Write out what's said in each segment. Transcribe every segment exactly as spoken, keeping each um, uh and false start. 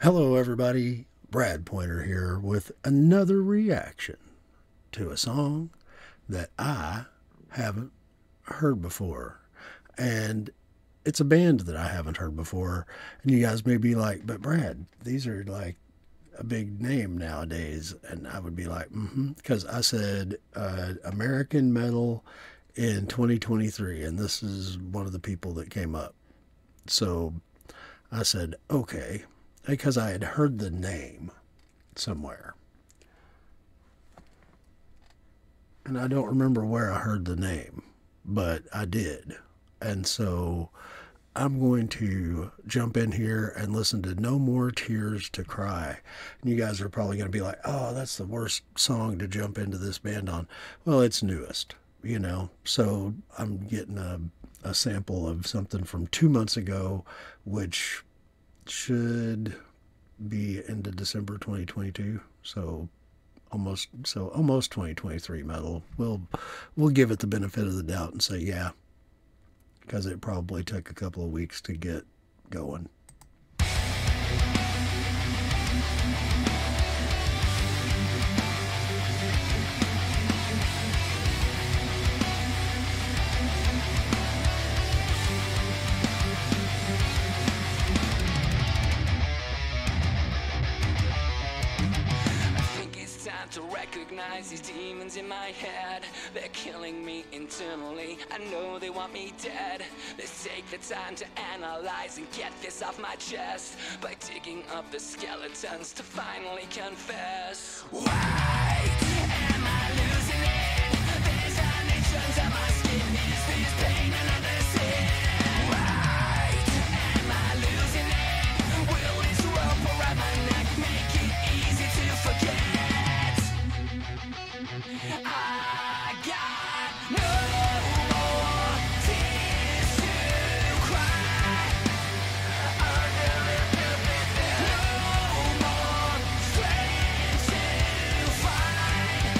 Hello everybody, Brad Poynter here with another reaction to a song that I haven't heard before. And it's a band that I haven't heard before. And you guys may be like, but Brad, these are like a big name nowadays. And I would be like, mm-hmm, because I said uh, American metal in twenty twenty-three. And this is one of the people that came up. So I said, okay. Because I had heard the name somewhere. And I don't remember where I heard the name, but I did. And so I'm going to jump in here and listen to No More Tears To Cry. And you guys are probably going to be like, oh, that's the worst song to jump into this band on. Well, it's newest, you know. So I'm getting a, a sample of something from two months ago, which should be into December twenty twenty-two, so almost so almost twenty twenty-three metal. We'll we'll give it the benefit of the doubt and say yeah, because it probably took a couple of weeks to get going. To recognize these demons in my head, they're killing me internally. I know they want me dead. Let's take the time to analyze and get this off my chest by digging up the skeletons to finally confess. Why am I losing it? These are nations of my skin. Is this pain another sin? Why am I losing it? Will this world around my neck make it easy to forget? I got no more tears to cry. I'm gonna live with them. No more flames to find.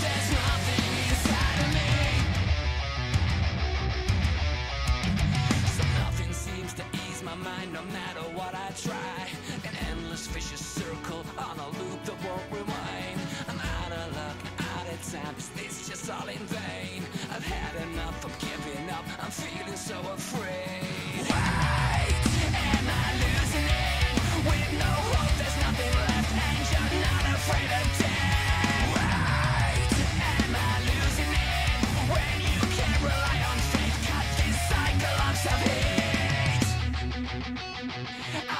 There's nothing inside of me. So nothing seems to ease my mind, no matter what I try. An endless vicious circle on a loop that won't rewind. I'm out of luck. Is this just all in vain? I've had enough, I'm giving up, I'm feeling so afraid. Why am I losing it? With no hope, there's nothing left, and you're not afraid of death. Why am I losing it? When you can't rely on faith, cut this cycle of self-hate. I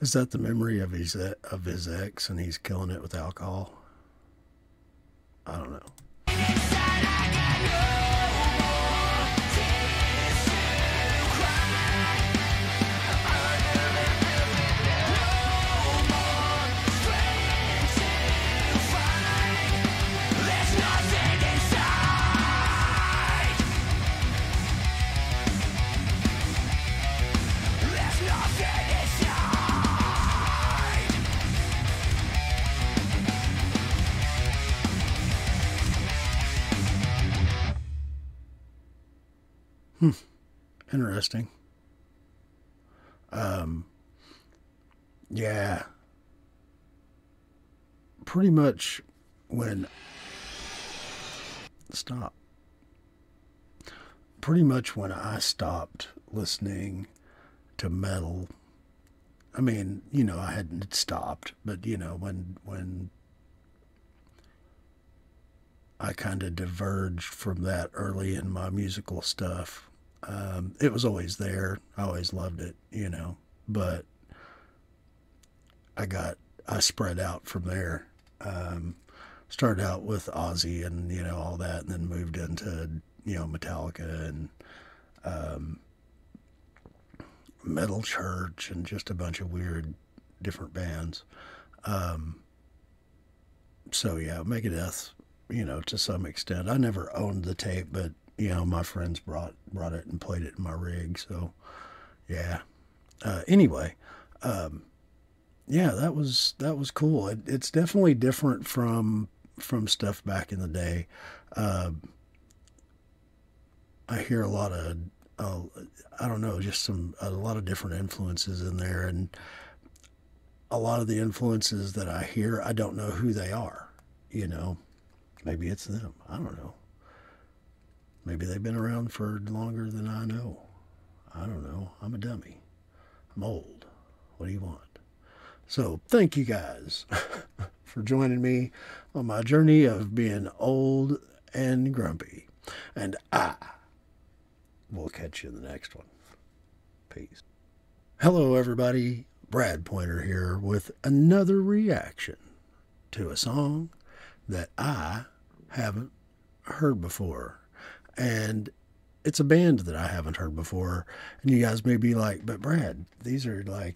Is that the memory of his of his ex, and he's killing it with alcohol? I don't know. Hmm. Interesting. Um, yeah. Pretty much when... Stop. Pretty much when I stopped listening to metal, I mean, you know, I hadn't stopped, but, you know, when when I kind of diverged from that early in my musical stuff, um, it was always there. I always loved it, you know, but I got, I spread out from there. Um, started out with Ozzy and, you know, all that, and then moved into, you know, Metallica and um, Metal Church and just a bunch of weird different bands. Um, so, yeah, Megadeth, you know, to some extent. I never owned the tape, but, you know, my friends brought brought it and played it in my rig. So, yeah. Uh, anyway, um, yeah, that was that was cool. It, it's definitely different from from stuff back in the day. Uh, I hear a lot of, uh, I don't know, just some a lot of different influences in there, and a lot of the influences that I hear, I don't know who they are. You know, maybe it's them. I don't know. Maybe they've been around for longer than I know. I don't know. I'm a dummy. I'm old. What do you want? So thank you guys for joining me on my journey of being old and grumpy. And I will catch you in the next one. Peace. Hello, everybody. Brad Poynter here with another reaction to a song that I haven't heard before. And it's a band that I haven't heard before. And you guys may be like, but Brad, these are like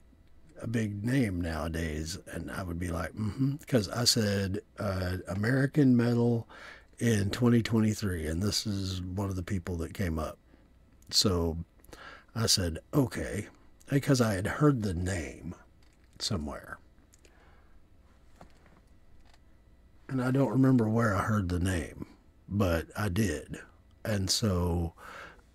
a big name nowadays. And I would be like, mm-hmm, because I said uh, American metal in twenty twenty-three, and this is one of the people that came up. So I said, okay, because I had heard the name somewhere. And I don't remember where I heard the name, but I did. And so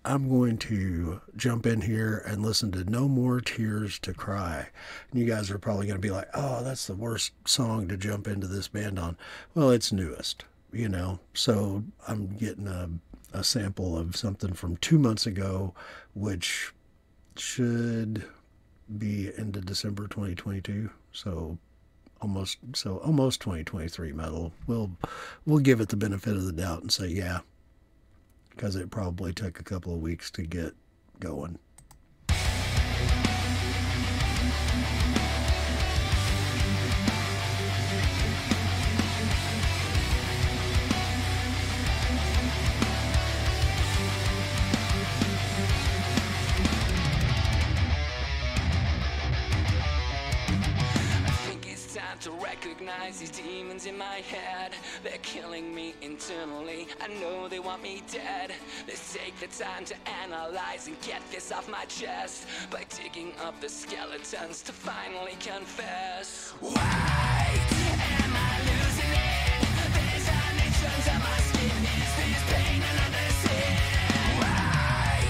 I'm going to jump in here and listen to No More Tears To Cry. And you guys are probably going to be like, oh, that's the worst song to jump into this band on. Well, it's newest, you know. So I'm getting a, a sample of something from two months ago, which should be into December twenty twenty-two. So almost, so almost twenty twenty-three metal. We'll, we'll give it the benefit of the doubt and say, yeah, because it probably took a couple of weeks to get going. To recognize these demons in my head, they're killing me internally. I know they want me dead. Let's take the time to analyze and get this off my chest by digging up the skeletons to finally confess. Why am I losing it? These addictions on my skin, is this pain another sin? Why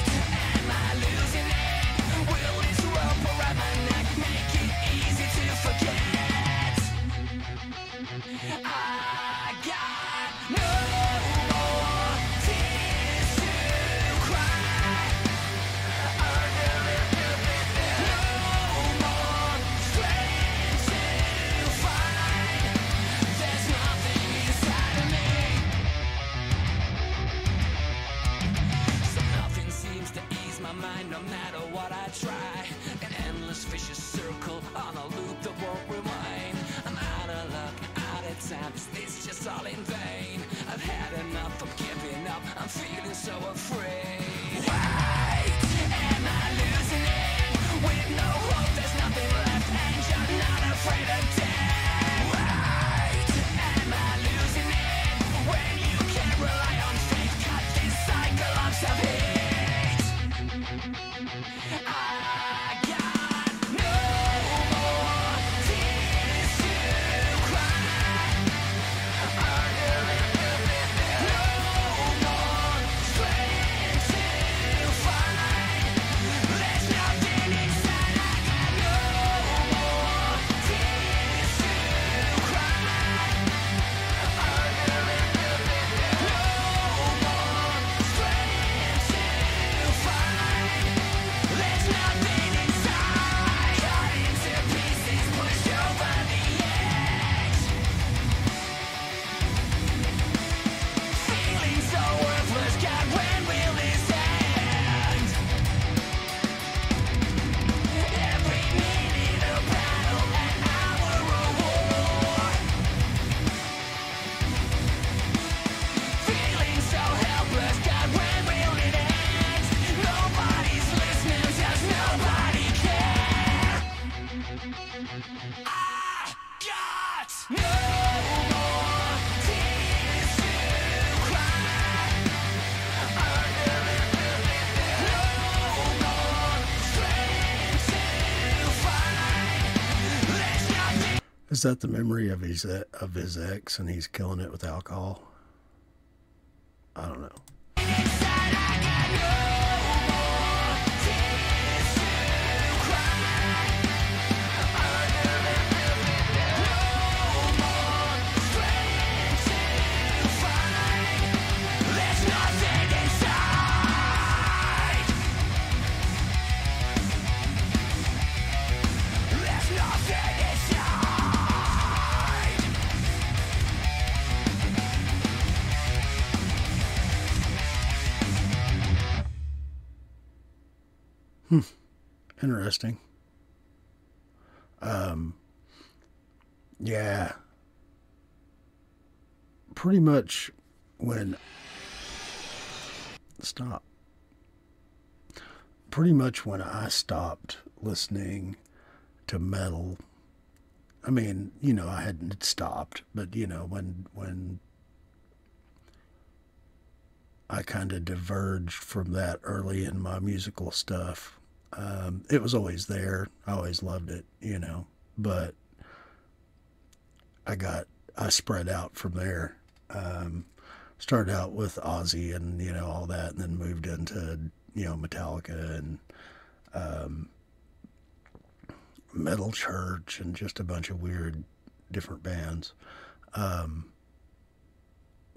am I losing it? Will this world around my neck make it easy to forget? I got no more tears to cry. No more strength to find. There's nothing inside of me. So nothing seems to ease my mind, no matter what I try. An endless vicious circle on a loop that won't rewind. I'm out of luck. Is this just all in vain? I've had enough of giving up. I'm feeling so afraid. Why am I losing it? With no hope, there's nothing left, and you're not afraid of death. Why am I losing it? When you can't rely on faith, cut this cycle of self-hate. I Is that the memory of his of his ex and he's killing it with alcohol? I don't know. Hmm. Interesting. Um, yeah. Pretty much when... Stop. Pretty much when I stopped listening to metal, I mean, you know, I hadn't stopped, but, you know, when when I kind of diverged from that early in my musical stuff, Um, it was always there. I always loved it, you know, but I got, I spread out from there. Um, started out with Ozzy and, you know, all that, and then moved into, you know, Metallica and, um, Metal Church and just a bunch of weird different bands. Um,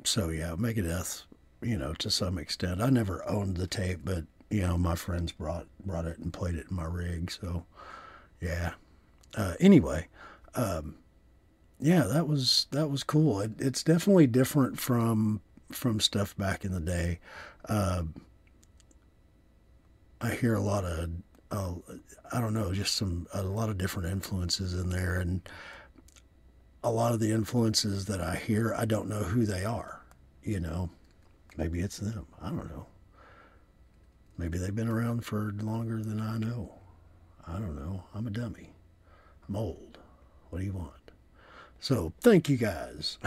so yeah, Megadeth, you know, to some extent. I never owned the tape, but you know, my friends brought brought it and played it in my rig. So, yeah. Uh, anyway, um, yeah, that was that was cool. It, it's definitely different from from stuff back in the day. Uh, I hear a lot of uh, I don't know, just some a lot of different influences in there, and a lot of the influences that I hear, I don't know who they are. You know, maybe it's them. I don't know. Maybe they've been around for longer than I know. I don't know. I'm a dummy. I'm old. What do you want? So thank you guys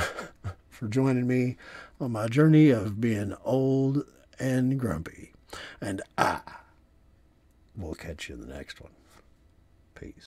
for joining me on my journey of being old and grumpy. And I will catch you in the next one. Peace.